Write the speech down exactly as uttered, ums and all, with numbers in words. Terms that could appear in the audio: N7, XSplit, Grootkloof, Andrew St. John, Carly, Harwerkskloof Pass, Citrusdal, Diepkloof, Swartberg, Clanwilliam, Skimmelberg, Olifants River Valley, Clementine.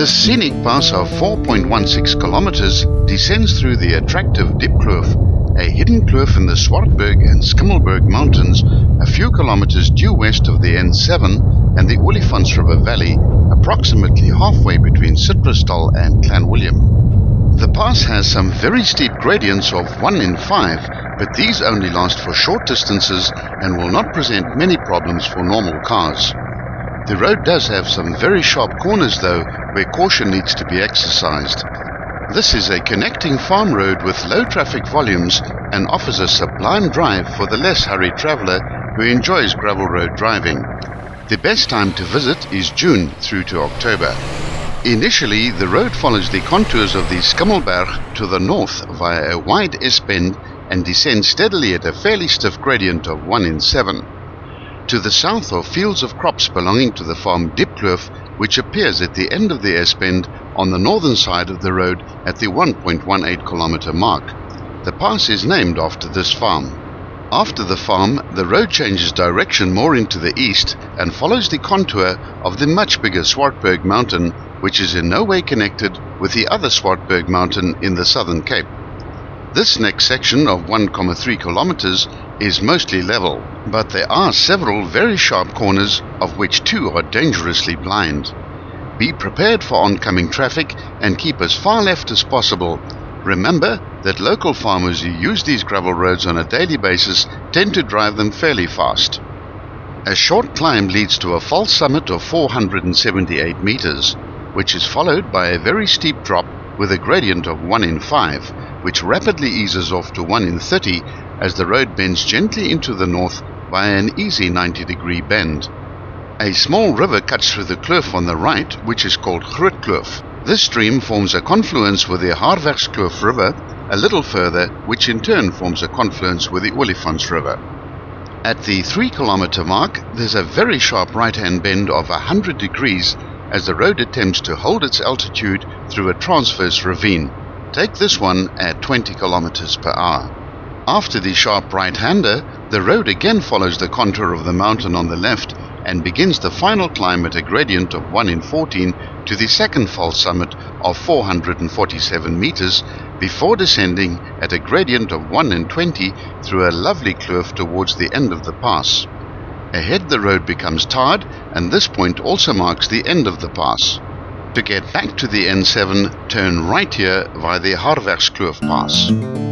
This scenic pass of four point one six kilometers descends through the attractive Diepkloof, a hidden kloof in the Swartberg and Skimmelberg mountains a few kilometers due west of the N seven and the Olifants River Valley, approximately halfway between Citrusdal and Clanwilliam. The pass has some very steep gradients of one in five, but these only last for short distances and will not present many problems for normal cars. The road does have some very sharp corners though, where caution needs to be exercised. This is a connecting farm road with low traffic volumes and offers a sublime drive for the less hurried traveller who enjoys gravel road driving. The best time to visit is June through to October. Initially, the road follows the contours of the Skimmelberg to the north via a wide S-bend and descends steadily at a fairly stiff gradient of one in seven. To the south are fields of crops belonging to the farm Diepkloof, which appears at the end of the S-bend on the northern side of the road at the one point one eight kilometer mark. The pass is named after this farm. After the farm, the road changes direction more into the east and follows the contour of the much bigger Swartberg mountain, which is in no way connected with the other Swartberg mountain in the Southern Cape. This next section of one point three kilometers is mostly level, but there are several very sharp corners, of which two are dangerously blind. Be prepared for oncoming traffic and keep as far left as possible. Remember that local farmers who use these gravel roads on a daily basis tend to drive them fairly fast. A short climb leads to a false summit of four hundred seventy-eight meters, which is followed by a very steep drop with a gradient of one in five, which rapidly eases off to one in thirty as the road bends gently into the north by an easy ninety degree bend. A small river cuts through the kloof on the right, which is called Grootkloof. This stream forms a confluence with the Harwerkskloof River a little further, which in turn forms a confluence with the Olifants River. At the three kilometer mark, there's a very sharp right-hand bend of one hundred degrees as the road attempts to hold its altitude through a transverse ravine. Take this one at twenty kilometers per hour. After the sharp right-hander, the road again follows the contour of the mountain on the left and begins the final climb at a gradient of one in fourteen to the second false summit of four hundred forty-seven meters before descending at a gradient of one in twenty through a lovely kloof towards the end of the pass. Ahead the road becomes tarred, and this point also marks the end of the pass. To get back to the N seven, turn right here via the Harwerkskloof Pass.